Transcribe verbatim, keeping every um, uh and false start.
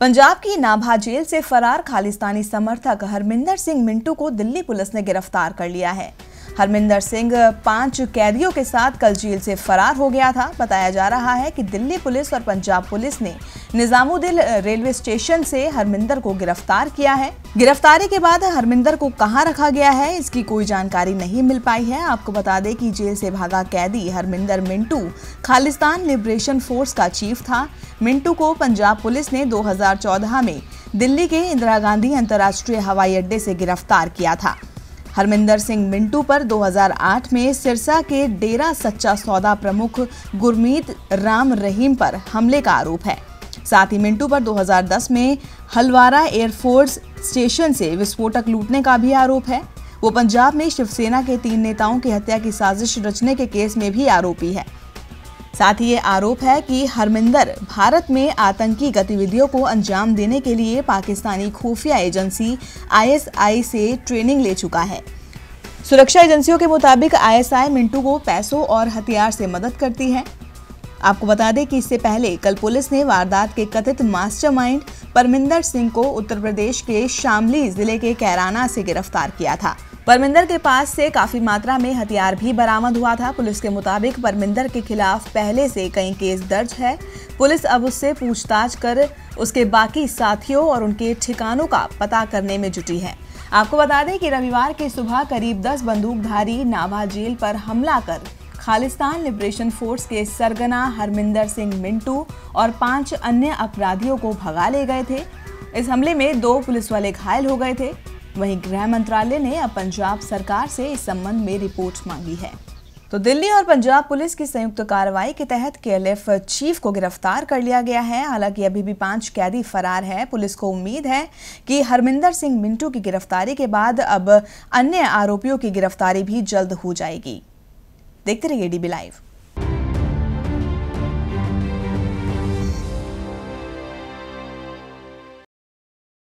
पंजाब की नाभा जेल से फरार खालिस्तानी समर्थक हरमिंदर सिंह मिंटू को दिल्ली पुलिस ने गिरफ्तार कर लिया है। हरमिंदर सिंह पांच कैदियों के साथ कल जेल से फरार हो गया था। बताया जा रहा है कि दिल्ली पुलिस और पंजाब पुलिस ने निजामुद्दीन रेलवे स्टेशन से हरमिंदर को गिरफ्तार किया है। गिरफ्तारी के बाद हरमिंदर को कहां रखा गया है इसकी कोई जानकारी नहीं मिल पाई है। आपको बता दें कि जेल से भागा कैदी हरमिंदर मिंटू खालिस्तान लिबरेशन फोर्स का चीफ था। मिंटू को पंजाब पुलिस ने दो हजार चौदह में दिल्ली के इंदिरा गांधी अंतरराष्ट्रीय हवाई अड्डे से गिरफ्तार किया था। हरमिंदर सिंह मिंटू पर दो हजार आठ में सिरसा के डेरा सच्चा सौदा प्रमुख गुरमीत राम रहीम पर हमले का आरोप है। साथ ही मिंटू पर दो हजार दस में हलवारा एयरफोर्स स्टेशन से विस्फोटक लूटने का भी आरोप है। वो पंजाब में शिवसेना के तीन नेताओं की हत्या की साजिश रचने के केस में भी आरोपी है। साथ ही ये आरोप है कि हरमिंदर भारत में आतंकी गतिविधियों को अंजाम देने के लिए पाकिस्तानी खुफिया एजेंसी आई एस आई से ट्रेनिंग ले चुका है। सुरक्षा एजेंसियों के मुताबिक आई एस आई मिंटू को पैसों और हथियार से मदद करती है। आपको बता दें कि इससे पहले कल पुलिस ने वारदात के कथित मास्टरमाइंड परमिंदर सिंह को उत्तर प्रदेश के शामली जिले के कैराना से गिरफ्तार किया था। परमिंदर के पास से काफी मात्रा में हथियार भी बरामद हुआ था। पुलिस के मुताबिक परमिंदर के खिलाफ पहले से कई केस दर्ज है। पुलिस अब उससे पूछताछ कर उसके बाकी साथियों और उनके ठिकानों का पता करने में जुटी है। आपको बता दें कि रविवार की सुबह करीब दस बंदूकधारी नाभा जेल पर हमला कर खालिस्तान लिबरेशन फोर्स के सरगना हरमिंदर सिंह मिंटू और पांच अन्य अपराधियों को भगा ले गए थे। इस हमले में दो पुलिस वाले घायल हो गए थे। वहीं गृह मंत्रालय ने अब पंजाब सरकार से इस संबंध में रिपोर्ट मांगी है। तो दिल्ली और पंजाब पुलिस की संयुक्त कार्रवाई के तहत के एल एफ चीफ को गिरफ्तार कर लिया गया है। हालांकि अभी भी पांच कैदी फरार है। पुलिस को उम्मीद है कि हरमिंदर सिंह मिंटू की गिरफ्तारी के बाद अब अन्य आरोपियों की गिरफ्तारी भी जल्द हो जाएगी। देखते रहिए डी बी लाइव।